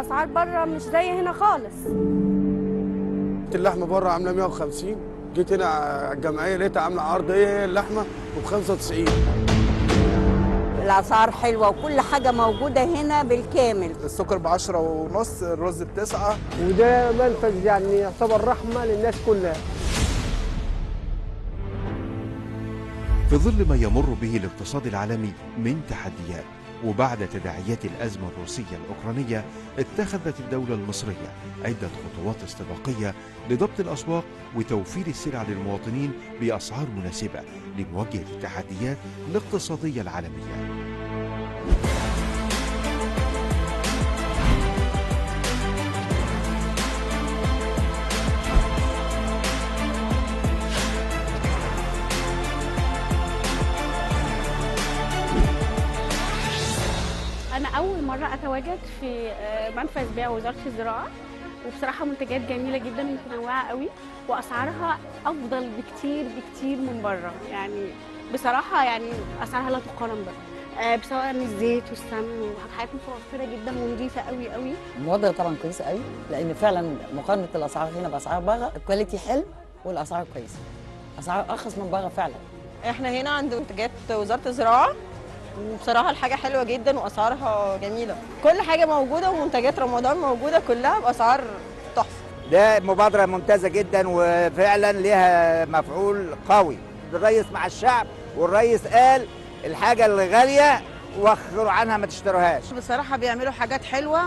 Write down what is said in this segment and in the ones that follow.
الاسعار بره مش زي هنا خالص. اللحمه بره عامله 150، جيت هنا على الجمعيه لقيتها عامله عرض هي اللحمه ب 95. الاسعار حلوه وكل حاجه موجوده هنا بالكامل. السكر ب 10.5، الرز ب9، وده منفذ يعني يعتبر رحمه للناس كلها. في ظل ما يمر به الاقتصاد العالمي من تحديات، وبعد تداعيات الأزمة الروسية الأوكرانية، اتخذت الدولة المصرية عدة خطوات استباقية لضبط الأسواق وتوفير السلع للمواطنين بأسعار مناسبة لمواجهة التحديات الاقتصادية العالمية. أول مرة أتواجد في منفذ بيع وزارة الزراعة، وبصراحة منتجات جميلة جدا ومتنوعة قوي وأسعارها أفضل بكتير بكتير من بره، يعني بصراحة يعني أسعارها لا تقارن بره، سواء الزيت والسمن وحاجات متوفرة جدا ونضيفة قوي قوي. الوضع طبعا كويس قوي، لأن فعلا مقارنة الأسعار هنا بأسعار بره الكواليتي حلو والأسعار كويسة، أسعار أرخص من بره فعلا. إحنا هنا عند منتجات وزارة الزراعة، وبصراحة الحاجة حلوة جدا وأسعارها جميلة، كل حاجة موجودة ومنتجات رمضان موجودة كلها بأسعار تحفة. ده مبادرة ممتازة جدا وفعلا لها مفعول قوي. الريس مع الشعب، والريس قال الحاجة اللي غالية وخروا عنها ما تشتروهاش. بصراحة بيعملوا حاجات حلوة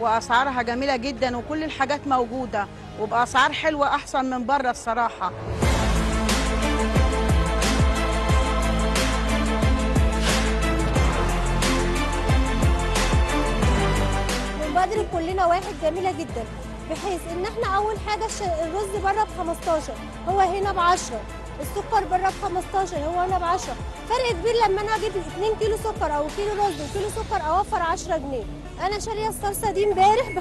وأسعارها جميلة جدا، وكل الحاجات موجودة وبأسعار حلوة أحسن من بره الصراحة. مبادرة كلنا واحد جميلة جدا، بحيث ان احنا اول حاجة الرز بره ب 15 هو هنا ب 10، السكر بره ب 15 هو هنا ب 10، فرق كبير. لما انا اجيب 2 كيلو سكر او كيلو رز وكيلو سكر اوفر 10 جنيه. انا شاريه الصلصة دي امبارح ب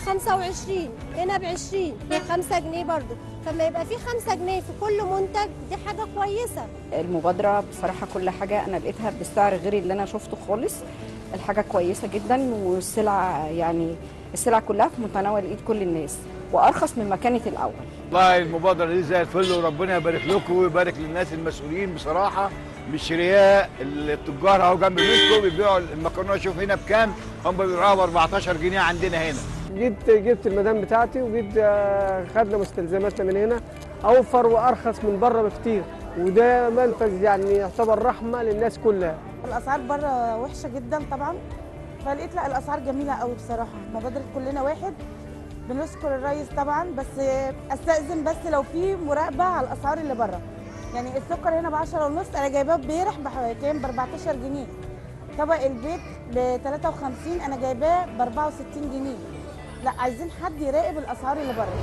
25، هنا ب 20، 5 جنيه برضو، فما يبقى في 5 جنيه في كل منتج دي حاجة كويسة. المبادرة بصراحة كل حاجة انا لقيتها بالسعر غير اللي انا شفته خالص، الحاجة كويسة جدا والسلعة يعني السلع كلها في متناول ايد كل الناس وارخص من ما كانت الاول. والله المبادره دي زي الفل، وربنا يبارك لكم ويبارك للناس المسؤولين بصراحه، مش رياء. التجار اهو جنب بيتكم بيبيعوا المكرونه، شوف هنا بكام، هم بيبيعوها ب 14 جنيه عندنا هنا. جبت المدام بتاعتي وجبت خدنا مستلزماتنا من هنا، اوفر وارخص من بره بكتير، وده منفذ يعني يعتبر رحمه للناس كلها. الاسعار بره وحشه جدا طبعا، فلقيت لا الاسعار جميله قوي بصراحه. مبادره كلنا واحد بنشكر الرئيس طبعا، بس استاذن بس لو في مراقبه على الاسعار اللي بره. يعني السكر هنا ب 10.5، انا جايباه امبارح بكام؟ ب 14 جنيه. طبق البيت ب 53، انا جايباه ب 64 جنيه. لا عايزين حد يراقب الاسعار اللي بره.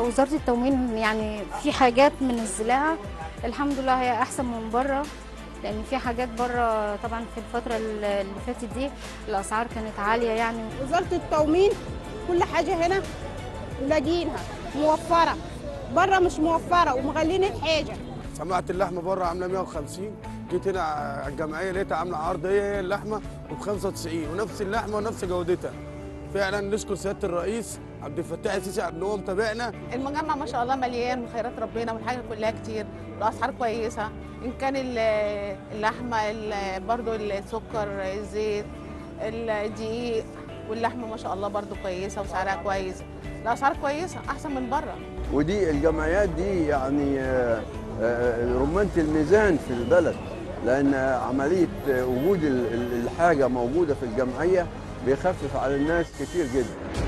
وزاره التموين يعني في حاجات من الزلاعه الحمد لله هي احسن من بره، لان في حاجات بره طبعا في الفتره اللي فاتت دي الاسعار كانت عاليه. يعني وزاره التموين كل حاجه هنا لاقيينها موفره، بره مش موفره ومغلين الحاجه. سمعت اللحمه بره عامله 150، جيت هنا على الجمعيه لقيتها عامله عرض هي اللحمه ب 95، ونفس اللحمه ونفس جودتها. فعلا نشكر سياده الرئيس عبد الفتاح السيسي عن ان هو متابعنا. المجمع ما شاء الله مليان من خيرات ربنا والحاجه كلها كتير والاسعار كويسه، ان كان اللحمه برضو السكر الزيت الدقيق، واللحمه ما شاء الله برضو كويسه وسعرها كويس، الاسعار كويسه احسن من بره. ودي الجمعيات دي يعني رمانه الميزان في البلد، لان عمليه وجود الحاجه موجوده في الجمعيه بيخفف على الناس كتير جدا.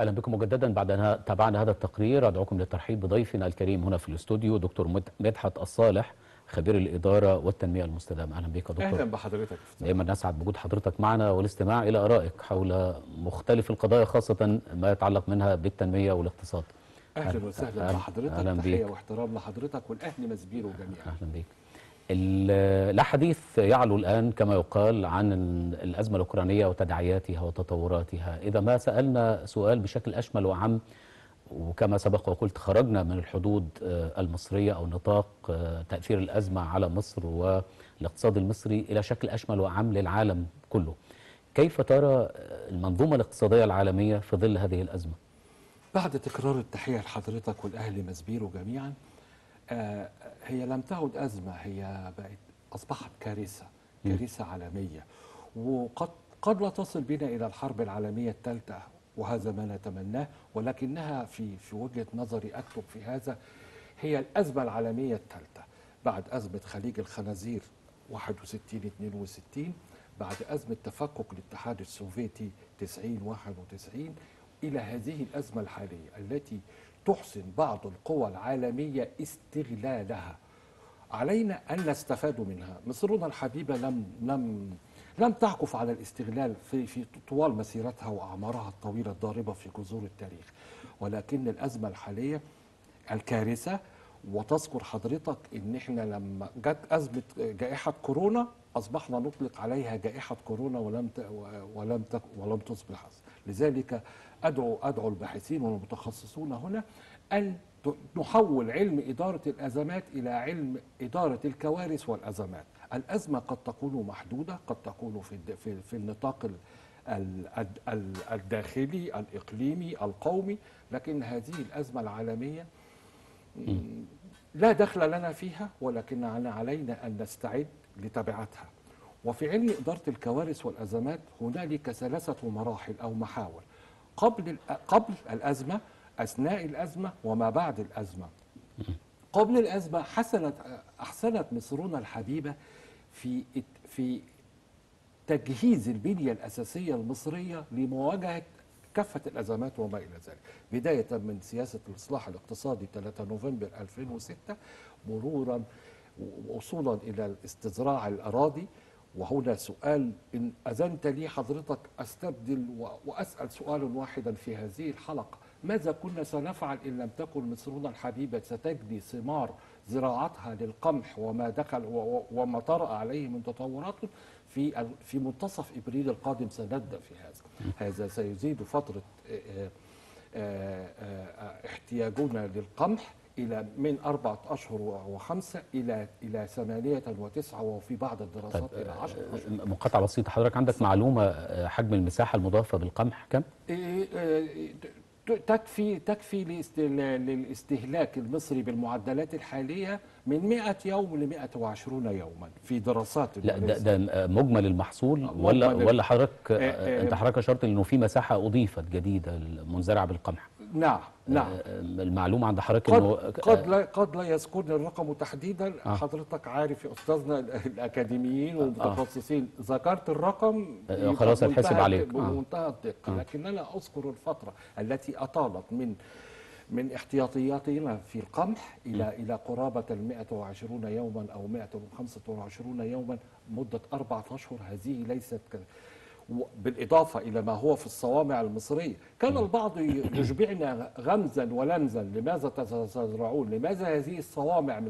اهلا بكم مجددا بعد ان تابعنا هذا التقرير. ادعوكم للترحيب بضيفنا الكريم هنا في الاستوديو دكتور مدحت الصالح، خبير الاداره والتنميه المستدامه. اهلا بك يا دكتور. اهلا بحضرتك، دايما نسعد بوجود حضرتك معنا والاستماع الى ارائك حول مختلف القضايا، خاصه ما يتعلق منها بالتنميه والاقتصاد. اهلا وسهلا بحضرتك، تحيه واحترام لحضرتك والاهل مسبيرو جميعا. اهلا بك. لا حديث يعلو الآن كما يقال عن الأزمة الأوكرانية وتداعياتها وتطوراتها. إذا ما سألنا سؤال بشكل أشمل وعام، وكما سبق وقلت خرجنا من الحدود المصرية أو نطاق تأثير الأزمة على مصر والاقتصاد المصري إلى شكل أشمل وعام للعالم كله، كيف ترى المنظومة الاقتصادية العالمية في ظل هذه الأزمة؟ بعد تكرار التحية لحضرتك والأهل مزبيرو جميعا، هي لم تعد أزمة، هي بقت أصبحت كارثة، كارثة عالمية، وقد لا تصل بنا إلى الحرب العالمية الثالثة، وهذا ما نتمناه، ولكنها في وجهة نظري أكتب في هذا هي الأزمة العالمية الثالثة، بعد أزمة خليج الخنازير 61 62، بعد أزمة تفكك الاتحاد السوفيتي 90 91، إلى هذه الأزمة الحالية التي تحسن بعض القوى العالمية استغلالها. علينا أن نستفاد منها. مصرنا الحبيبة لم تعكف على الاستغلال في طوال مسيرتها وأعمارها الطويلة الضاربة في جذور التاريخ، ولكن الأزمة الحالية الكارثة. وتذكر حضرتك إن إحنا لما جت أزمة جائحة كورونا أصبحنا نطلق عليها جائحة كورونا ولم تصبح، لذلك أدعو الباحثين والمتخصصون هنا أن نحول علم إدارة الأزمات إلى علم إدارة الكوارث والأزمات. الأزمة قد تكون محدودة، قد تكون في النطاق الداخلي الإقليمي القومي، لكن هذه الأزمة العالمية لا دخل لنا فيها، ولكن علينا أن نستعد لتبعاتها. وفي علم إدارة الكوارث والأزمات هنالك ثلاثة مراحل أو محاور: قبل الأزمة، أثناء الأزمة، وما بعد الأزمة. قبل الأزمة أحسنت مصرنا الحبيبة في تجهيز البنية الأساسية المصرية لمواجهة كافة الأزمات وما إلى ذلك، بداية من سياسة الإصلاح الاقتصادي 3 نوفمبر 2006، مرورا ووصولا إلى استزراع الأراضي. وهنا سؤال إن أذنت لي حضرتك أستبدل وأسأل سؤال واحدا في هذه الحلقة: ماذا كنا سنفعل إن لم تكن مصرنا الحبيبة ستجني ثمار زراعتها للقمح وما دخل وما طرأ عليه من تطورات في منتصف إبريل القادم؟ سنبدأ في هذا سيزيد فترة احتياجنا للقمح إلى من 4 أشهر و5 إلى 8 و9، وفي بعض الدراسات إلى 10 أشهر. مقاطعة بسيطة، حضرتك عندك معلومة حجم المساحة المضافة بالقمح كم؟ تكفي للاستهلاك المصري بالمعدلات الحالية من 100 يوم ل 120 يوما في دراسات. لا ده مجمل المحصول مجمل ولا حضرتك انت حضرتك اشرت انه في مساحة اضيفت جديدة منزرعة بالقمح. نعم. المعلومة عند حضرتك انه قد لا يذكرني الرقم تحديدا. حضرتك عارف يا استاذنا الأكاديميين والمتخصصين، ذكرت الرقم خلاص هتحسب عليك بمنتهى الدقة، لكن انا اذكر الفترة التي اطالت من احتياطياتنا في القمح إلى قرابة 120 يوما أو 125 يوما مدة 4 أشهر. هذه ليست بالإضافة إلى ما هو في الصوامع المصرية. كان البعض يشبعنا غمزا ولمزا: لماذا تزرعون؟ لماذا هذه الصوامع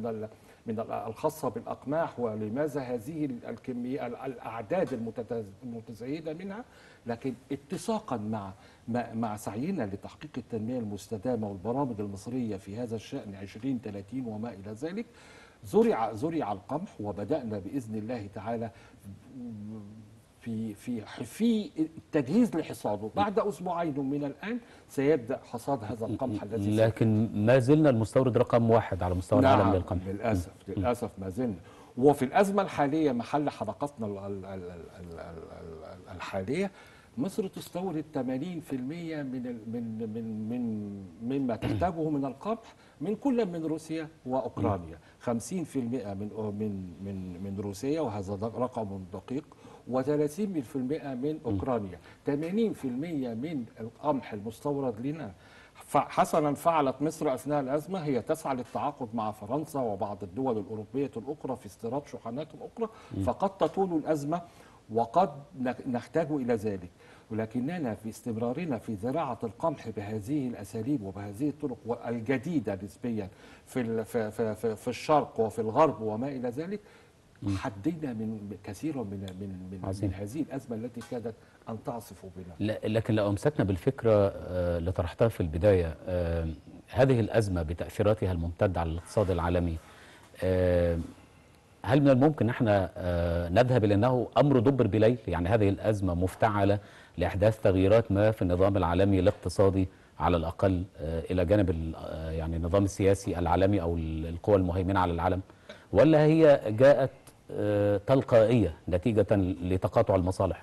من الخاصة بالأقماح؟ ولماذا هذه الكمية الأعداد المتزايدة منها؟ لكن اتساقا مع سعينا لتحقيق التنمية المستدامة والبرامج المصرية في هذا الشأن 2030 وما إلى ذلك، زرع القمح، وبدأنا بإذن الله تعالى في التجهيز لحصاده. بعد أسبوعين من الآن سيبدأ حصاد هذا القمح الذي لكن ما زلنا المستورد رقم 1 على مستوى العالم للقمح. للأسف ما زلنا. وفي الأزمة الحالية محل حلقتنا الحالية، مصر تستورد 80% مما تحتاجه من القمح من كل من روسيا وأوكرانيا، 50% من روسيا، وهذا رقم دقيق، و30% من أوكرانيا. 80% من القمح المستورد لنا حسنا فعلت مصر أثناء الأزمة، هي تسعى للتعاقد مع فرنسا وبعض الدول الأوروبية الأخرى في استيراد شحنات أخرى، فقد تطول الأزمة وقد نحتاج إلى ذلك، ولكننا في استمرارنا في زراعة القمح بهذه الأساليب وبهذه الطرق الجديدة نسبيا في الشرق وفي الغرب وما إلى ذلك، حدينا من كثير من هذه الأزمة التي كادت أن تعصف بنا. لكن لو أمسكنا بالفكرة اللي طرحتها في البداية، هذه الأزمة بتأثيراتها الممتدة على الاقتصاد العالمي، هل من الممكن احنا نذهب الى انه امر دبر بليل؟ يعني هذه الازمه مفتعله لاحداث تغييرات ما في النظام العالمي الاقتصادي على الاقل، الى جانب يعني النظام السياسي العالمي او القوى المهيمنه على العالم، ولا هي جاءت تلقائيه نتيجه لتقاطع المصالح؟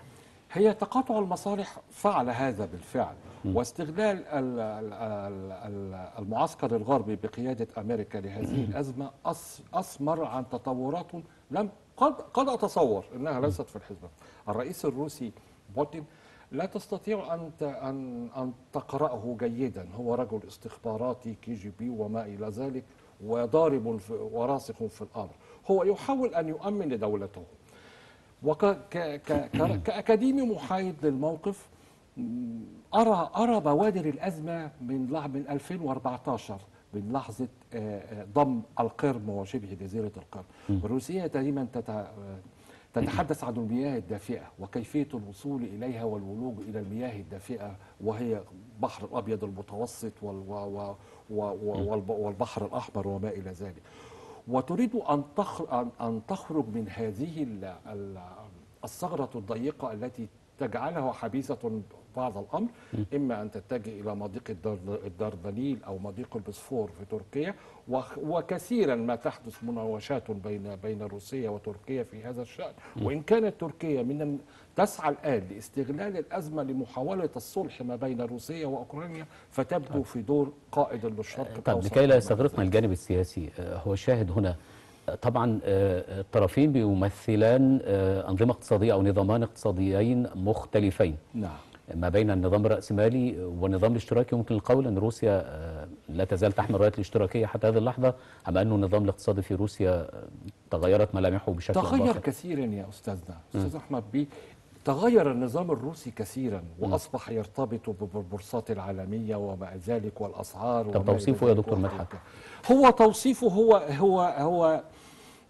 هي تقاطع المصالح فعل هذا بالفعل، واستغلال المعسكر الغربي بقيادة أمريكا لهذه الأزمة أثمر عن تطورات لم قد أتصور أنها ليست في الحزب. الرئيس الروسي بوتين لا تستطيع أن تقرأه جيدا، هو رجل استخباراتي كي جي بي وما إلى ذلك، وضارب وراسخ في الأمر، هو يحاول أن يؤمن لدولته. وكأكاديمي محايد للموقف أرى بوادر الأزمة من 2014، من لحظة ضم القرم وشبه جزيرة القرم. روسيا دائما تتحدث عن المياه الدافئة وكيفية الوصول إليها والولوج إلى المياه الدافئة، وهي بحر الأبيض المتوسط والبحر الأحمر وما إلى ذلك، وتريد أن تخرج من هذه الثغرة الضيقة التي تجعلها حبيسة بعض الأمر، إما أن تتجه إلى مضيق الدردنيل أو مضيق البسفور في تركيا، وكثيرا ما تحدث مناوشات بين روسيا وتركيا في هذا الشأن، وإن كانت تركيا من تسعى الآن لاستغلال الأزمة لمحاولة الصلح ما بين روسيا وأوكرانيا، فتبدو في دور قائد للشرق. طب لكي لا يستغرقنا الجانب السياسي، هو الشاهد هنا طبعا الطرفين بيمثلان أنظمة اقتصادية أو نظامان اقتصاديين مختلفين. نعم. ما بين النظام الرأسمالي والنظام الاشتراكي، يمكن القول أن روسيا لا تزال تحمل راية الاشتراكية حتى هذه اللحظة، أما أنه النظام الاقتصادي في روسيا تغيرت ملامحه بشكل تغير كثيرا يا أستاذنا أستاذ أحمد بيه. تغير النظام الروسي كثيرا وأصبح يرتبط بالبورصات العالمية ومع ذلك والأسعار. طب توصيفه يا دكتور مدحت؟ هو توصيفه هو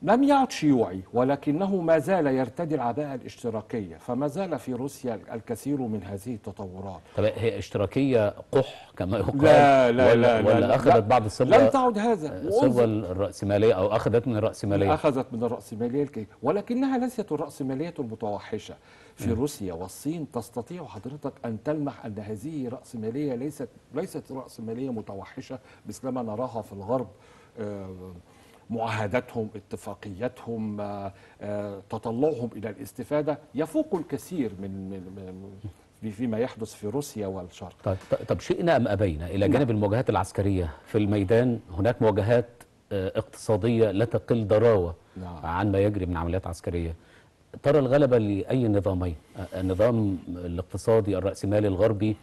لم يعد شيوعي، ولكنه ما زال يرتدي العباءة الاشتراكية، فما زال في روسيا الكثير من هذه التطورات. طب هي اشتراكية قح كما يقال؟ لا لا لا، ولا أخذت بعض الصبغة؟ لم تعد هذا صبغة الرأسمالية، أو أخذت من الرأسمالية؟ أخذت من الرأسمالية، ولكنها ليست الرأسمالية المتوحشة في روسيا والصين. تستطيع حضرتك أن تلمح أن هذه رأسمالية ليست رأسمالية متوحشة مثلما نراها في الغرب، معاهداتهم، اتفاقياتهم، تطلعهم إلى الاستفادة يفوق الكثير من فيما يحدث في روسيا والشرق. طب شئنا أم أبينا، إلى جانب المواجهات العسكرية في الميدان، هناك مواجهات اقتصادية لا تقل ضراوة عن ما يجري من عمليات عسكرية. ترى الغلبة لأي نظامين؟ النظام الاقتصادي الرأسمالي الغربي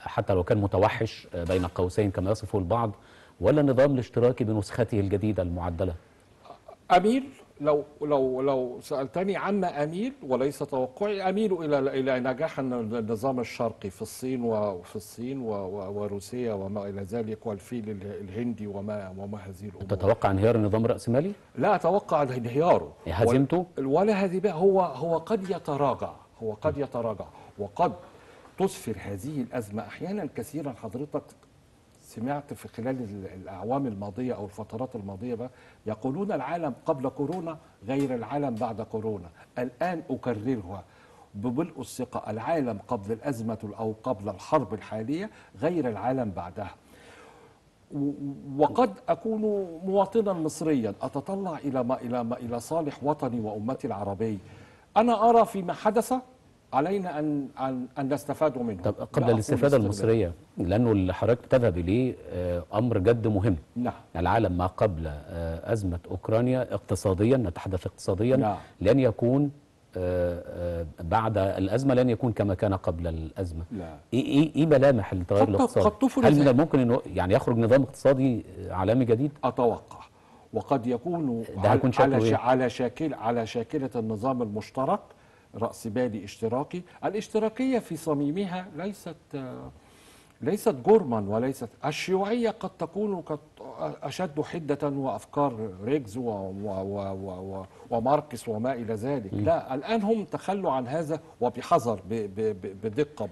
حتى لو كان متوحش بين قوسين كما يصفه البعض، ولا النظام الاشتراكي بنسخته الجديدة المعدلة؟ أميل، لو سألتني عما أميل وليس توقعي، أميل إلى نجاح النظام الشرقي في الصين وروسيا وما إلى ذلك، والفيل الهندي وما هذه الأمور. تتوقع انهيار النظام الرأسمالي؟ لا أتوقع انهياره، هزيمته ولا هزيمته. هو قد يتراجع، وقد تسفر هذه الأزمة أحيانا كثيرا. حضرتك سمعت في خلال الأعوام الماضية أو الفترات الماضية يقولون العالم قبل كورونا غير العالم بعد كورونا. الآن أكررها بملء الثقة، العالم قبل الأزمة أو قبل الحرب الحالية غير العالم بعدها. وقد أكون مواطنا مصريا أتطلع إلى صالح وطني وأمتي العربية، أنا أرى فيما حدث علينا أن نستفاد منه. طب قبل الاستفادة المصرية، لأنه اللي حضرتك تذهب إليه أمر جد مهم. نعم. العالم ما قبل أزمة أوكرانيا اقتصاديا، نتحدث اقتصاديا، نعم، لن يكون بعد الأزمة لن يكون كما كان قبل الأزمة. نعم. إيه ملامح التغير الاقتصادي؟ هل من الممكن إنه يعني يخرج نظام اقتصادي عالمي جديد؟ أتوقع، وقد يكون على شاكلة النظام المشترك، رأسمالي اشتراكي. الاشتراكية في صميمها ليست ليست جرما وليست. الشيوعية قد تكون أشد حدة وأفكار ريجز وماركس وما إلى ذلك. لا، الآن هم تخلوا عن هذا وبحذر، بدقة.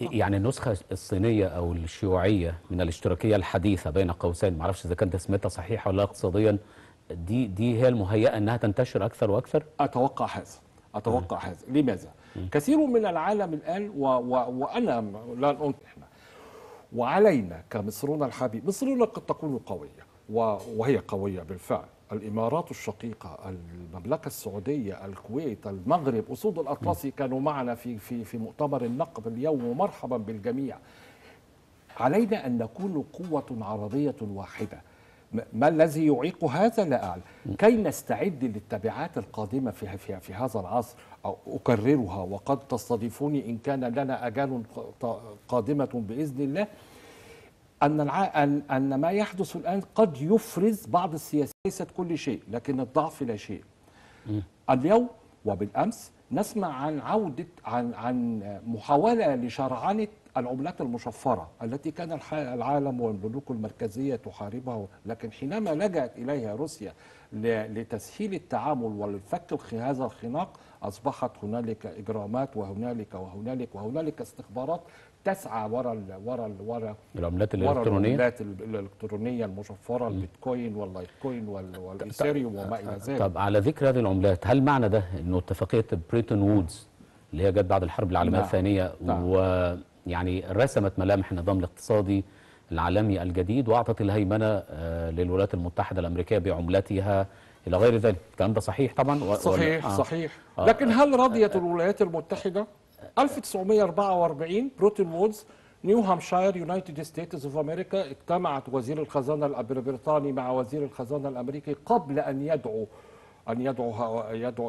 يعني النسخة الصينية أو الشيوعية من الاشتراكية الحديثة بين قوسين، ما أعرفش إذا كانت تسميتها صحيحة ولا اقتصاديا، دي هي المهيئة أنها تنتشر أكثر وأكثر؟ أتوقع هذا. لماذا؟ كثير من العالم الآن وأنا لا أنت إحنا وعلينا كمصرنا الحبيب، مصرنا قد تكون قوية وهي قوية بالفعل، الإمارات الشقيقة، المملكة السعودية، الكويت، المغرب، أسود الأطلسي كانوا معنا في مؤتمر النقب اليوم، ومرحبا بالجميع. علينا أن نكون قوة عربية واحدة. ما الذي يعيق هذا؟ لا أعلم. كي نستعد للتبعات القادمة في هذا العصر. أو أكررها وقد تستضيفوني إن كان لنا أجال قادمة بإذن الله، أن ما يحدث الآن قد يفرز بعض السياسات، ليست كل شيء لكن الضعف لا شيء. اليوم وبالأمس نسمع عن عودة عن محاولة لشرعنة العملات المشفرة التي كان العالم والبنوك المركزية تحاربها، لكن حينما لجأت إليها روسيا لتسهيل التعامل وللفك هذا الخناق، أصبحت هنالك إجرامات وهنالك استخبارات تسعى وراء العملات الإلكترونية المشفرة، البيتكوين واللايتكوين والإيثيريوم وما إلى ذلك. طب على ذكر هذه العملات، هل معنى ده إنه اتفاقية بريتون وودز اللي هي جت بعد الحرب العالمية الثانية ويعني رسمت ملامح النظام الاقتصادي العالمي الجديد وأعطت الهيمنة للولايات المتحدة الأمريكية بعملاتها إلى غير ذلك، الكلام ده صحيح طبعا؟ صحيح. لكن هل رضيت الولايات المتحدة؟ 1944 بروتون وودز، نيو هامشاير، يونايتد ستيتس اوف امريكا، اجتمعت وزير الخزانة البريطاني مع وزير الخزانة الأمريكي قبل أن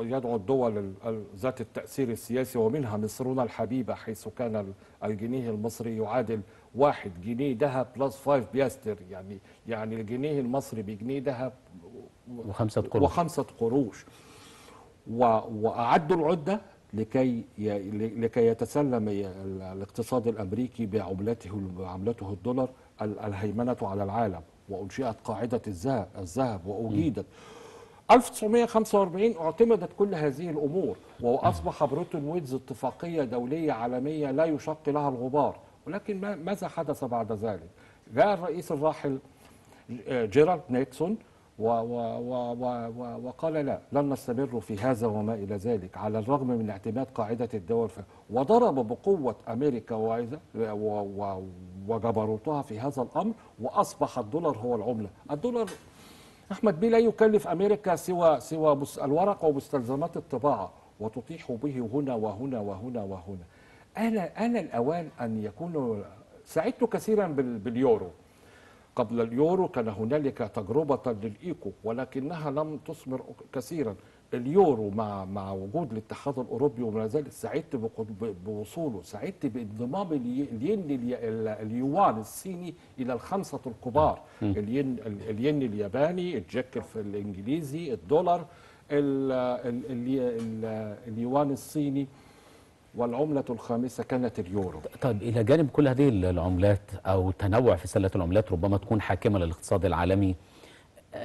يدعو الدول ذات التأثير السياسي ومنها مصرنا الحبيبة، حيث كان الجنيه المصري يعادل 1 جنيه ذهب بلس 5 بيستر، يعني الجنيه المصري بجنيه ذهب و5 قروش. وأعدوا العدة لكي يتسلم الاقتصاد الأمريكي بعملته الدولار الهيمنة على العالم، وأنشئت قاعدة الذهب وأجيدت. 1945 اعتمدت كل هذه الأمور وأصبح بروتون وودز اتفاقية دولية عالمية لا يشق لها الغبار. ولكن ماذا حدث بعد ذلك؟ جاء الرئيس الراحل جيرالد نيكسون وقال لن نستمر في هذا وما إلى ذلك، على الرغم من اعتماد قاعدة الدول، وضرب بقوة أمريكا وجبروتها في هذا الأمر، وأصبح الدولار هو العملة. الدولار أحمد بيه لا يكلف أمريكا سوى الورق ومستلزمات الطباعة، وتطيح به هنا وهنا وهنا وهنا. أنا الأوان أن يكون. سعدت كثيرا باليورو. قبل اليورو كان هنالك تجربة للإيكو ولكنها لم تثمر كثيرا. اليورو مع وجود الاتحاد الأوروبي وما ذلك، سعدت بوصوله، سعدت بانضمام اليوان الصيني إلى الخمسة الكبار، الين الياباني، الجيك الإنجليزي، الدولار، اليوان الصيني، والعملة الخامسة كانت اليورو. طيب إلى جانب كل هذه العملات أو تنوع في سلة العملات ربما تكون حاكمة للاقتصاد العالمي،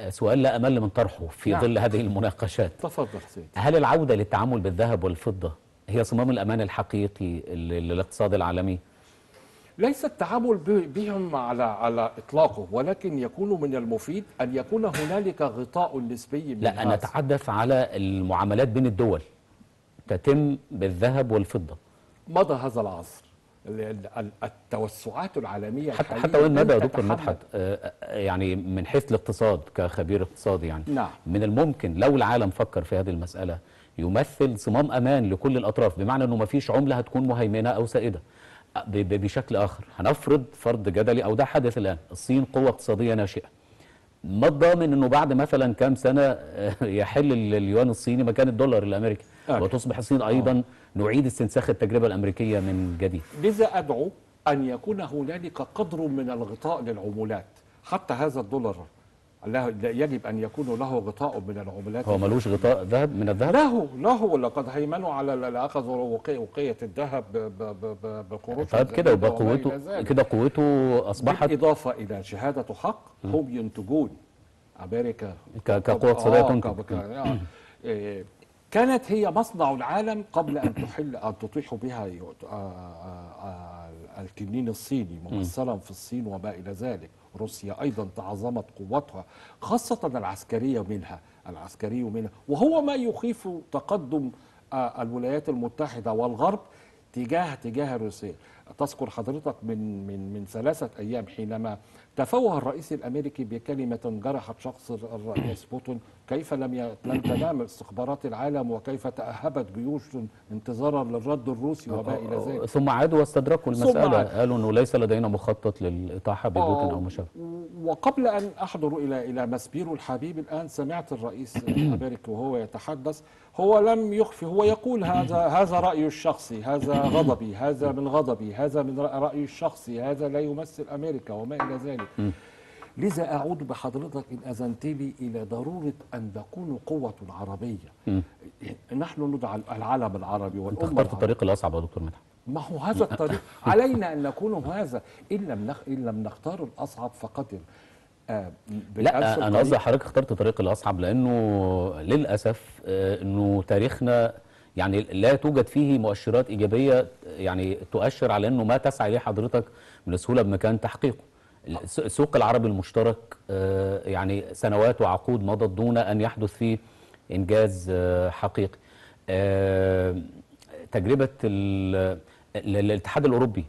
سؤال لا أمل من طرحه في ظل هذه المناقشات. تفضل سيدي. هل العودة للتعامل بالذهب والفضة هي صمام الأمان الحقيقي للاقتصاد العالمي؟ ليس التعامل بهم على إطلاقه، ولكن يكون من المفيد أن يكون هنالك غطاء نسبي. لا، أنا أتحدث على المعاملات بين الدول تتم بالذهب والفضة. مضى هذا العصر. التوسعات العالمية حتى وين مدى يا دكتور مدحت، يعني من حيث الاقتصاد كخبير اقتصادي، يعني نعم. من الممكن لو العالم فكر في هذه المسألة يمثل صمام أمان لكل الأطراف، بمعنى أنه ما فيش عملة هتكون مهيمنة أو سائدة بشكل آخر. هنفرض فرض جدلي أو ده حدث الآن، الصين قوة اقتصادية ناشئة، ما الضامن انه بعد مثلا كام سنه يحل اليوان الصيني مكان الدولار الامريكي وتصبح الصين ايضا نعيد استنساخ التجربه الامريكيه من جديد؟ لذا ادعو ان يكون هنالك قدر من الغطاء للعملات، حتى هذا الدولار لا يجب أن يكون له غطاء من العملات. هو ملوش غطاء ذهب من الذهب؟ له لقد هيمنوا على أخذوا وقية الذهب بقروش. طيب كده يبقى قوته أصبحت بالإضافة إلى شهادة حق. هم ينتجون أمريكا كقوة اقتصادية كانت هي مصنع العالم قبل أن تطيح بها الكنين الصيني ممثلا في الصين وما إلى ذلك. روسيا أيضا تعظمت قوتها خاصة العسكرية منها وهو ما يخيف تقدم الولايات المتحدة والغرب تجاه روسيا. تذكر حضرتك من 3 أيام حينما تفوه الرئيس الأمريكي بكلمة جرحت شخص الرئيس بوتين، كيف لم تنام استخبارات العالم وكيف تأهبت جيوش انتظارا للرد الروسي وما إلى ذلك. ثم عادوا واستدركوا المسألة، قالوا أنه ليس لدينا مخطط للإطاحة ببوتين أو مشابه. وقبل أن أحضر إلى مسبير الحبيب الآن، سمعت الرئيس الأمريكي وهو يتحدث، هو لم يخفي، هو يقول هذا رأيي الشخصي، هذا غضبي، هذا من غضبي، هذا من رأيي الشخصي، هذا لا يمثل أمريكا وما إلى ذلك. لذا أعود بحضرتك إن أذنت لي إلى ضرورة أن نكون قوة عربية. نحن ندعى العالم العربي والأمة. أنت اخترت الطريق الأصعب يا دكتور مدحت. ما هو هذا الطريق، علينا أن نكون هذا. إن لم نختار الأصعب فقط. لا، أنا قصدي حضرتك اخترت الطريق الأصعب لأنه للأسف أنه تاريخنا يعني لا توجد فيه مؤشرات إيجابية يعني تؤشر على أنه ما تسعى إليه حضرتك من سهولة بمكان تحقيقه. السوق العربي المشترك يعني سنوات وعقود مضت دون أن يحدث فيه إنجاز حقيقي. تجربة الاتحاد الأوروبي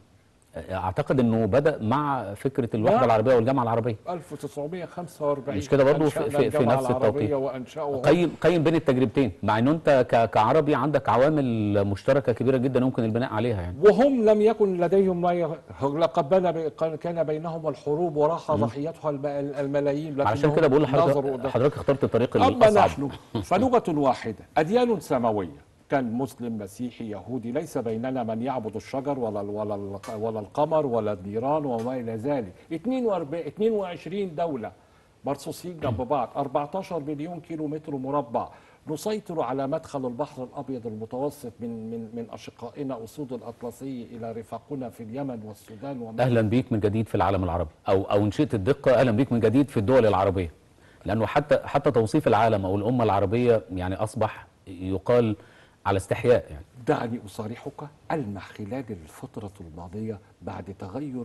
أعتقد أنه بدأ مع فكرة الوحدة العربية والجامعة العربية 1945، مش كده برضه في نفس التوقيت. قيم بين التجربتين مع أنه أنت كعربي عندك عوامل مشتركة كبيرة جدا يمكن البناء عليها يعني. وهم لم يكن لديهم لقد كان بينهم الحروب وراح ضحيتها الملايين. عشان كده بقول لحضرتك اخترت الطريق الأصعب. أما نحن فلغة واحدة، أديان سماوية، كان مسلم مسيحي يهودي، ليس بيننا من يعبد الشجر ولا القمر ولا النيران وما الى ذلك. 22 دولة مرصوصين جنب بعض، 14 مليون كيلو متر مربع، نسيطر على مدخل البحر الابيض المتوسط من اشقائنا اسود الاطلسي الى رفاقنا في اليمن والسودان وما. اهلا بيك من جديد في العالم العربي، او ان شئت الدقة اهلا بيك من جديد في الدول العربية، لانه حتى توصيف العالم او الامة العربية يعني اصبح يقال على استحياء يعني. دعني أصارحك، ألمح خلال الفترة الماضية بعد تغير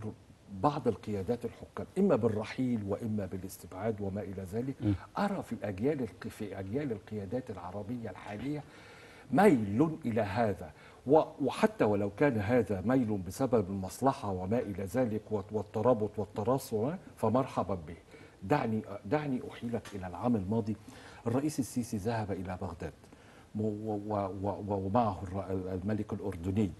بعض القيادات الحكام إما بالرحيل وإما بالاستبعاد وما إلى ذلك، أرى في أجيال القيادات العربية الحالية ميل إلى هذا، وحتى ولو كان هذا ميل بسبب المصلحة وما إلى ذلك والترابط والتراص، فمرحبا به. دعني أحيلك إلى العام الماضي. الرئيس السيسي ذهب إلى بغداد ومعه الملك الأردني،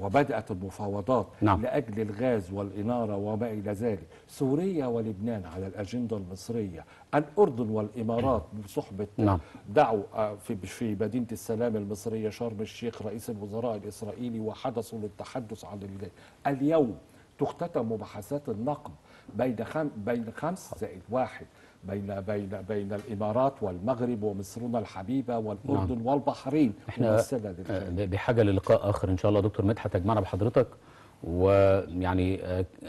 وبدأت المفاوضات لأجل الغاز والإنارة وما إلى ذلك. سوريا ولبنان على الأجندة المصرية، الأردن والإمارات بصحبة دعوا في مدينة السلام المصرية شرم الشيخ رئيس الوزراء الإسرائيلي وحدثوا للتحدث عن اليوم تختتم مباحثات النقد بين 5+1 بين الإمارات والمغرب ومصرنا الحبيبة والأردن والبحرين. احنا بحاجة للقاء آخر إن شاء الله دكتور مدحت تجمعنا بحضرتك، ويعني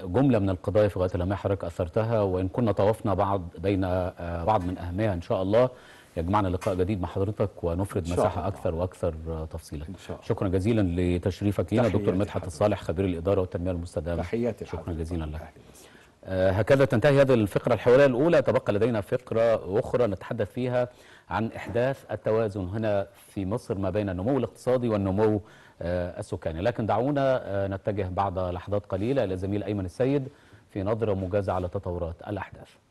جملة من القضايا في غاية الأهمية حضرتك أثرتها، وإن كنا طوفنا بين بعض من أهمها إن شاء الله يجمعنا لقاء جديد مع حضرتك ونفرد مساحة أكثر وأكثر تفصيلا. شكرا جزيلا لتشريفك لنا دكتور مدحت الصالح خبير الإدارة والتنمية المستدامة. تحياتي. شكرا جزيلا لك. هكذا تنتهي هذه الفقرة الحوارية الأولى. تبقى لدينا فقرة أخرى نتحدث فيها عن إحداث التوازن هنا في مصر ما بين النمو الاقتصادي والنمو السكاني، لكن دعونا نتجه بعد لحظات قليلة إلى زميل أيمن السيد في نظرة موجزة على تطورات الأحداث.